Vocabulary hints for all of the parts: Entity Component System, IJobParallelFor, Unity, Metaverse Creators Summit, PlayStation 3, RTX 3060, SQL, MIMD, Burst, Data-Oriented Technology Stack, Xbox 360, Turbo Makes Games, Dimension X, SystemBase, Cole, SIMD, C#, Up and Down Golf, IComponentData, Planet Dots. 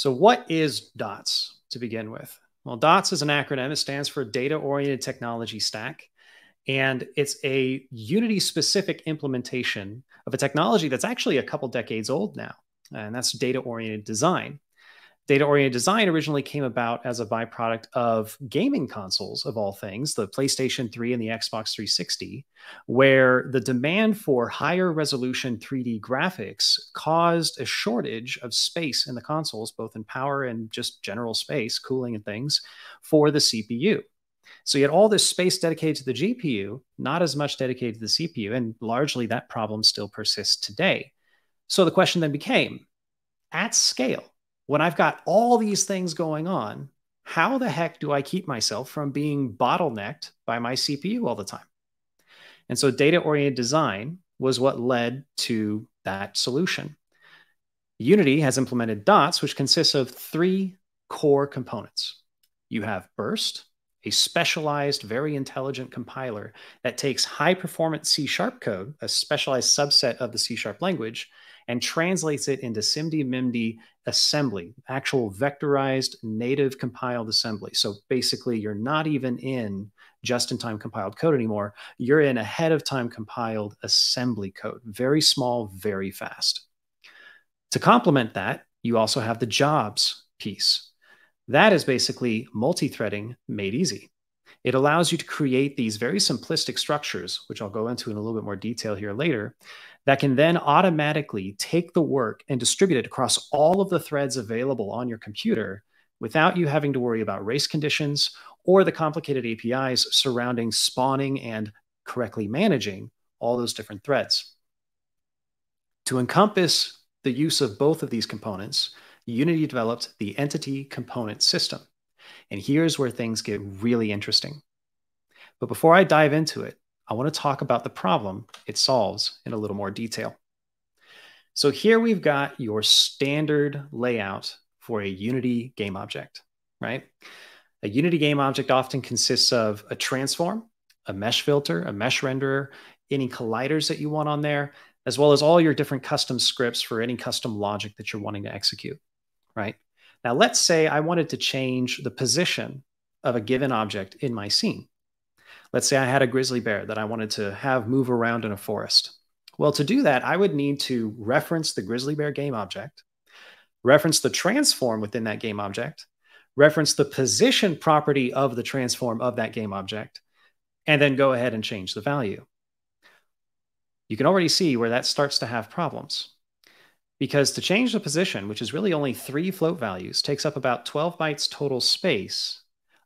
So what is DOTS to begin with? Well, DOTS is an acronym. It stands for Data-Oriented Technology Stack. And it's a Unity-specific implementation of a technology that's actually a couple decades old now, and that's data-oriented design. Data-oriented design originally came about as a byproduct of gaming consoles, of all things, the PlayStation 3 and the Xbox 360, where the demand for higher resolution 3D graphics caused a shortage of space in the consoles, both in power and just general space, cooling and things, for the CPU. So you had all this space dedicated to the GPU, not as much dedicated to the CPU, and largely that problem still persists today. So the question then became, at scale, when I've got all these things going on, how the heck do I keep myself from being bottlenecked by my CPU all the time? And so data-oriented design was what led to that solution. Unity has implemented DOTS, which consists of three core components. You have Burst, a specialized, very intelligent compiler that takes high-performance C# code, a specialized subset of the C# language, and translates it into SIMD, MIMD assembly, actual vectorized, native compiled assembly. So basically, you're not even in just-in-time compiled code anymore. You're in ahead-of-time compiled assembly code. Very small, very fast. To complement that, you also have the jobs piece. That is basically multi-threading made easy. It allows you to create these very simplistic structures, which I'll go into in a little bit more detail here later, that can then automatically take the work and distribute it across all of the threads available on your computer without you having to worry about race conditions or the complicated APIs surrounding spawning and correctly managing all those different threads. To encompass the use of both of these components, Unity developed the Entity Component System. And here's where things get really interesting. But before I dive into it, I want to talk about the problem it solves in a little more detail. So here we've got your standard layout for a Unity game object, right? A Unity game object often consists of a transform, a mesh filter, a mesh renderer, any colliders that you want on there, as well as all your different custom scripts for any custom logic that you're wanting to execute. Right? Now, let's say I wanted to change the position of a given object in my scene. Let's say I had a grizzly bear that I wanted to have move around in a forest. Well, to do that, I would need to reference the grizzly bear game object, reference the transform within that game object, reference the position property of the transform of that game object, and then go ahead and change the value. You can already see where that starts to have problems. Because to change the position, which is really only 3 float values, takes up about 12 bytes total space,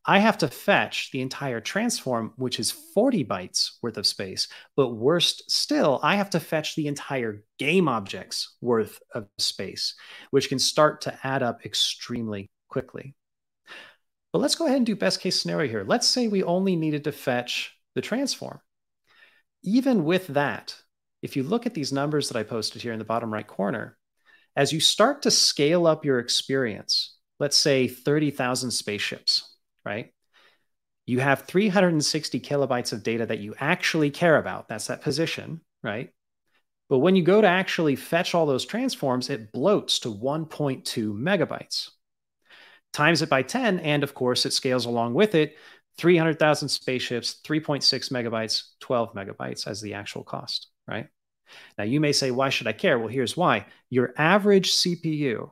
I have to fetch the entire transform, which is 40 bytes worth of space. But worse still, I have to fetch the entire game object's worth of space, which can start to add up extremely quickly. But let's go ahead and do best case scenario here. Let's say we only needed to fetch the transform. Even with that, if you look at these numbers that I posted here in the bottom right corner, as you start to scale up your experience, let's say 30,000 spaceships, right? You have 360 kilobytes of data that you actually care about. That's that position, right? But when you go to actually fetch all those transforms, it bloats to 1.2 megabytes. Times it by 10, and of course, it scales along with it. 300,000 spaceships, 3.6 megabytes, 12 megabytes as the actual cost, right? Now, you may say, why should I care? Well, here's why. Your average CPU,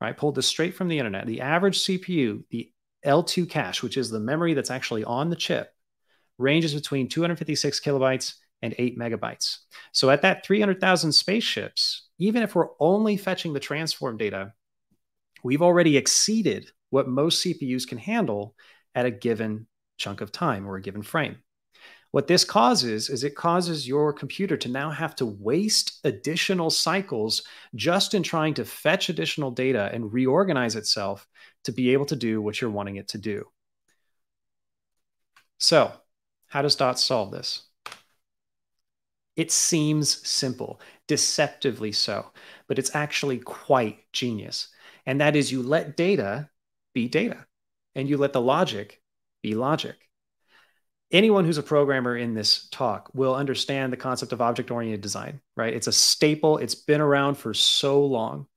right, pulled this straight from the internet, the average CPU, the L2 cache, which is the memory that's actually on the chip, ranges between 256 kilobytes and 8 megabytes. So at that 300,000 spaceships, even if we're only fetching the transform data, we've already exceeded what most CPUs can handle at a given chunk of time or a given frame. What this causes is it causes your computer to now have to waste additional cycles just in trying to fetch additional data and reorganize itself to be able to do what you're wanting it to do. So how does DOTS solve this? It seems simple, deceptively so, but it's actually quite genius. And that is, you let data be data, and you let the logic be logic. Anyone who's a programmer in this talk will understand the concept of object-oriented design, right? It's a staple. It's been around for so long.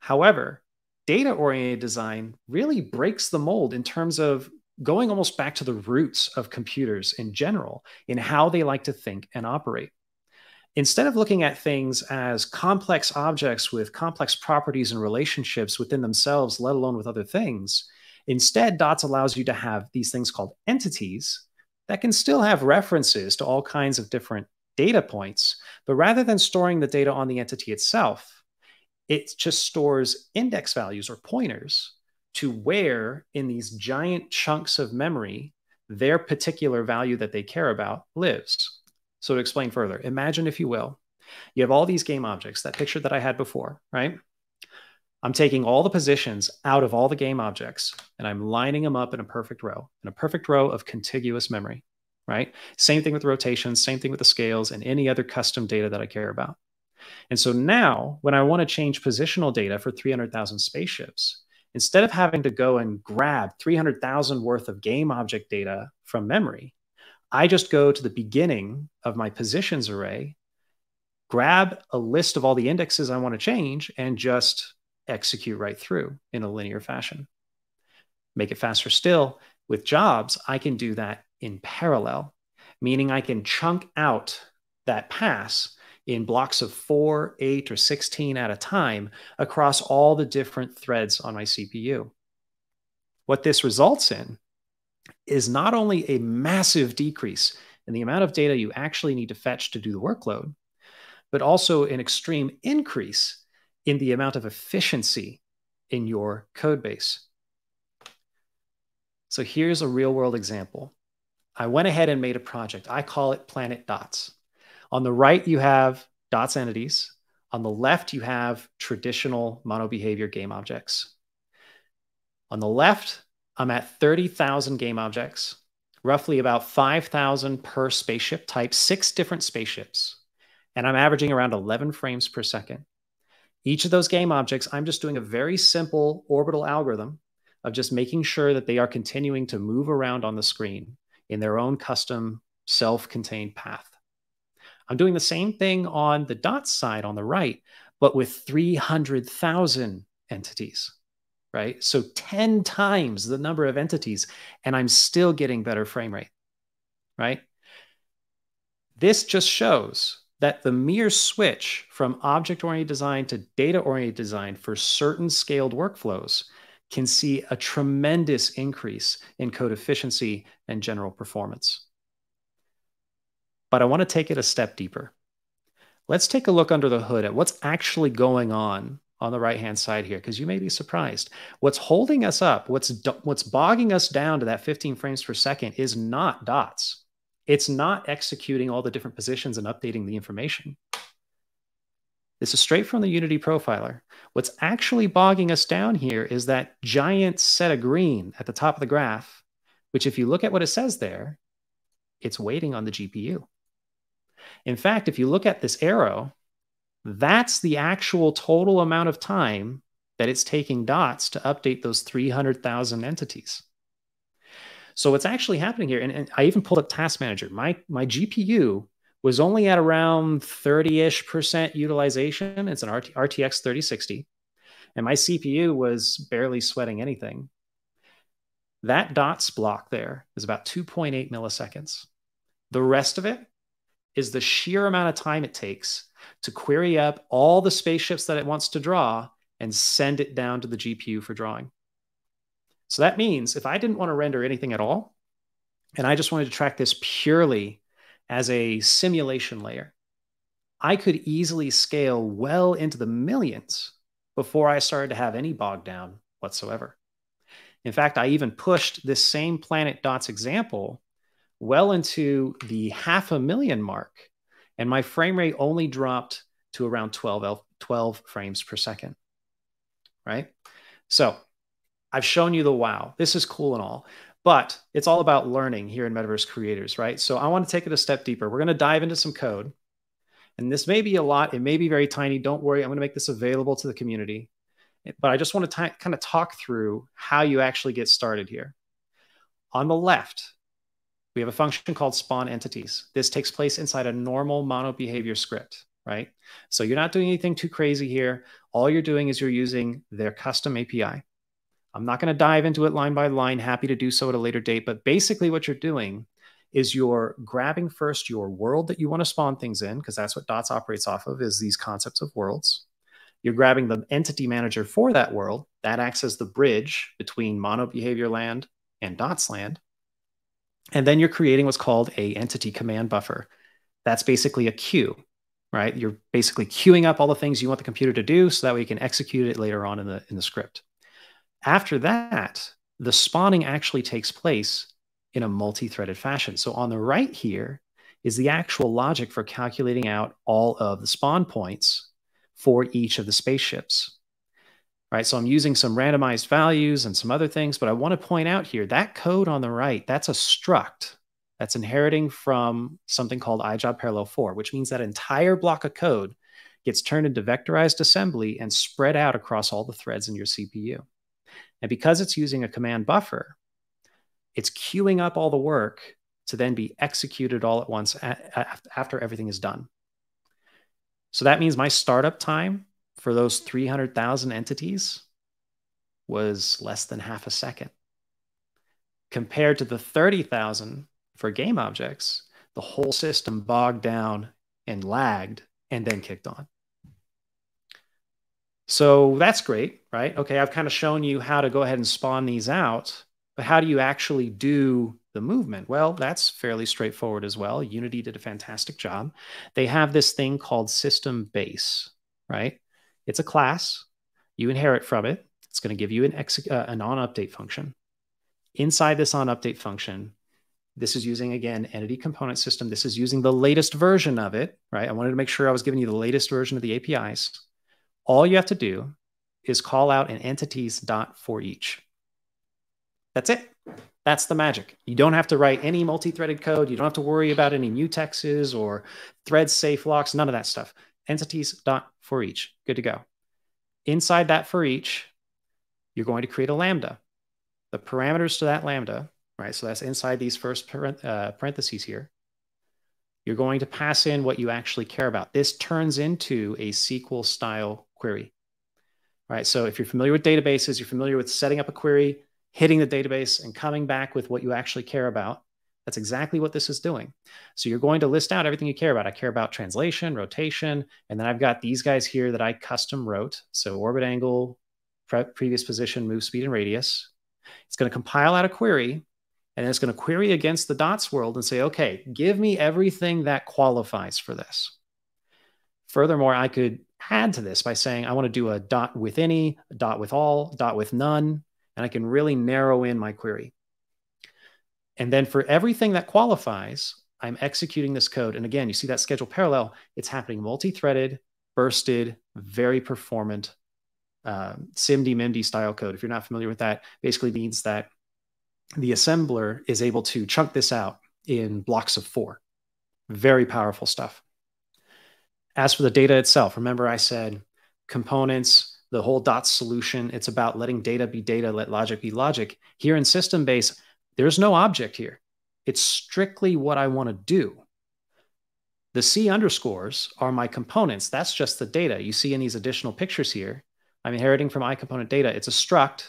However, data-oriented design really breaks the mold in terms of going almost back to the roots of computers in general, in how they like to think and operate. Instead of looking at things as complex objects with complex properties and relationships within themselves, let alone with other things, instead, Dots allows you to have these things called entities that can still have references to all kinds of different data points, but rather than storing the data on the entity itself, it just stores index values or pointers to where in these giant chunks of memory, their particular value that they care about lives. So to explain further, imagine if you will, you have all these game objects, that picture that I had before, right? I'm taking all the positions out of all the game objects and I'm lining them up in a perfect row of contiguous memory, right? Same thing with rotations, same thing with the scales and any other custom data that I care about. And so now when I want to change positional data for 300,000 spaceships, instead of having to go and grab 300,000 worth of game object data from memory, I just go to the beginning of my positions array, grab a list of all the indexes I want to change and just execute right through in a linear fashion. Make it faster still. With jobs, I can do that in parallel, meaning I can chunk out that pass in blocks of 4, 8, or 16 at a time across all the different threads on my CPU. What this results in is not only a massive decrease in the amount of data you actually need to fetch to do the workload, but also an extreme increase in the amount of efficiency in your code base. So here's a real world example. I went ahead and made a project. I call it Planet Dots. On the right, you have Dots entities. On the left, you have traditional mono-behavior game objects. On the left, I'm at 30,000 game objects, roughly about 5,000 per spaceship type, 6 different spaceships. And I'm averaging around 11 frames per second. Each of those game objects, I'm just doing a very simple orbital algorithm of just making sure that they are continuing to move around on the screen in their own custom self-contained path. I'm doing the same thing on the Dots side on the right, but with 300,000 entities, right? So 10 times the number of entities, and I'm still getting better frame rate, right? This just shows that the mere switch from object-oriented design to data-oriented design for certain scaled workflows can see a tremendous increase in code efficiency and general performance. But I want to take it a step deeper. Let's take a look under the hood at what's actually going on the right-hand side here, because you may be surprised. What's holding us up, what's bogging us down to that 15 frames per second is not Dots. It's not executing all the different positions and updating the information. This is straight from the Unity profiler. What's actually bogging us down here is that giant set of green at the top of the graph, which if you look at what it says there, it's waiting on the GPU. In fact, if you look at this arrow, that's the actual total amount of time that it's taking Dots to update those 300,000 entities. So what's actually happening here, and I even pulled up Task Manager. My GPU was only at around 30-ish% utilization. It's an RTX 3060. And my CPU was barely sweating anything. That Dots block there is about 2.8 milliseconds. The rest of it is the sheer amount of time it takes to query up all the spaceships that it wants to draw and send it down to the GPU for drawing. So that means if I didn't want to render anything at all, and I just wanted to track this purely as a simulation layer, I could easily scale well into the millions before I started to have any bogged down whatsoever. In fact, I even pushed this same Planet Dots example well into the 500,000 mark, and my frame rate only dropped to around 12 frames per second, right? So I've shown you the wow. This is cool and all, but it's all about learning here in Metaverse Creators, right? So I want to take it a step deeper. We're going to dive into some code, and this may be a lot. It may be very tiny. Don't worry. I'm going to make this available to the community. But I just want to kind of talk through how you actually get started here. On the left, we have a function called spawn entities. This takes place inside a normal mono behavior script, right? So you're not doing anything too crazy here. all you're doing is you're using their custom API. I'm not going to dive into it line by line, happy to do so at a later date, but basically what you're doing is you're grabbing first your world that you want to spawn things in, because that's what Dots operates off of, is these concepts of worlds. You're grabbing the entity manager for that world. That acts as the bridge between mono behavior land and Dots land. And then you're creating what's called a entity command buffer. That's basically a queue, right? You're basically queuing up all the things you want the computer to do so that way you can execute it later on in the script. After that, the spawning actually takes place in a multi-threaded fashion. So on the right here is the actual logic for calculating out all of the spawn points for each of the spaceships, right? So I'm using some randomized values and some other things, but I want to point out here, that code on the right, that's a struct that's inheriting from something called IJobParallelFor, which means that entire block of code gets turned into vectorized assembly and spread out across all the threads in your CPU. And because it's using a command buffer, it's queuing up all the work to then be executed all at once after everything is done. So that means my startup time for those 300,000 entities was less than half a second. Compared to the 30,000 for game objects, the whole system bogged down and lagged and then kicked on. So that's great, right? Okay, I've kind of shown you how to go ahead and spawn these out. But how do you actually do the movement? Well, that's fairly straightforward as well. Unity did a fantastic job. They have this thing called SystemBase, right? It's a class. You inherit from it. It's going to give you an onUpdate function. Inside this onUpdate function, this is using, again, Entity Component System. This is using the latest version of it, right? I wanted to make sure I was giving you the latest version of the APIs. All you have to do is call out an entities.forEach. That's it. That's the magic. You don't have to write any multi-threaded code. You don't have to worry about any mutexes or thread safe locks, none of that stuff. Entities.forEach, good to go. Inside that for each, you're going to create a lambda. The parameters to that lambda, right? So that's inside these first parentheses here. You're going to pass in what you actually care about. This turns into a SQL style query, right? So if you're familiar with databases, you're familiar with setting up a query, hitting the database and coming back with what you actually care about. That's exactly what this is doing. So you're going to list out everything you care about. I care about translation, rotation, and then I've got these guys here that I custom wrote. So orbit angle, previous position, move speed, and radius. It's going to compile out a query, and then it's going to query against the Dots world and say, okay, give me everything that qualifies for this. Furthermore, I could add to this by saying I want to do a dot with any, a dot with all, dot with none, and I can really narrow in my query. And then for everything that qualifies, I'm executing this code. And again, you see that schedule parallel. It's happening multi-threaded, bursted, very performant, SIMD, MIMD style code. If you're not familiar with that, basically means that the assembler is able to chunk this out in blocks of 4. Very powerful stuff. As for the data itself, remember I said components, the whole Dots solution, it's about letting data be data, let logic be logic. Here in SystemBase, there's no object here. It's strictly what I want to do. The C underscores are my components. That's just the data. You see in these additional pictures here, I'm inheriting from IComponentData. It's a struct,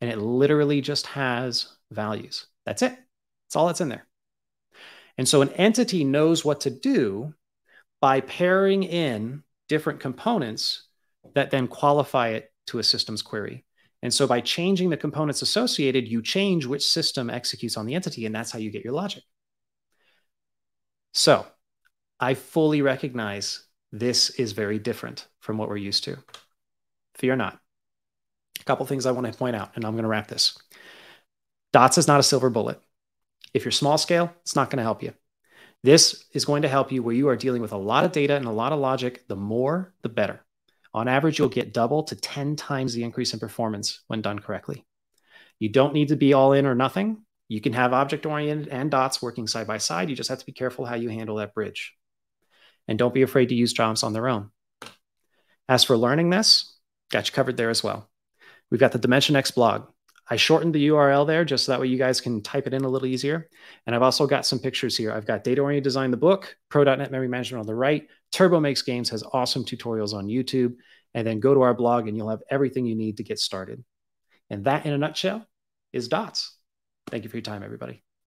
and it literally just has values. That's it. That's all that's in there. And so an entity knows what to do by pairing in different components that then qualify it to a systems query. And so by changing the components associated, you change which system executes on the entity, and that's how you get your logic. So I fully recognize this is very different from what we're used to. Fear not. A couple things I want to point out, and I'm going to wrap this. Dots is not a silver bullet. If you're small scale, it's not going to help you. This is going to help you where you are dealing with a lot of data and a lot of logic. The more, the better. On average, you'll get double to 10 times the increase in performance when done correctly. You don't need to be all in or nothing. You can have object-oriented and Dots working side by side. You just have to be careful how you handle that bridge. And don't be afraid to use jobs on their own. As for learning this, got you covered there as well. We've got the Dimension X blog. I shortened the URL there just so that way you guys can type it in a little easier. And I've also got some pictures here. I've got Data-Oriented Design, the book, Pro.NET Memory Management on the right. Turbo Makes Games has awesome tutorials on YouTube. and then go to our blog and you'll have everything you need to get started. And that, in a nutshell, is Dots. Thank you for your time, everybody.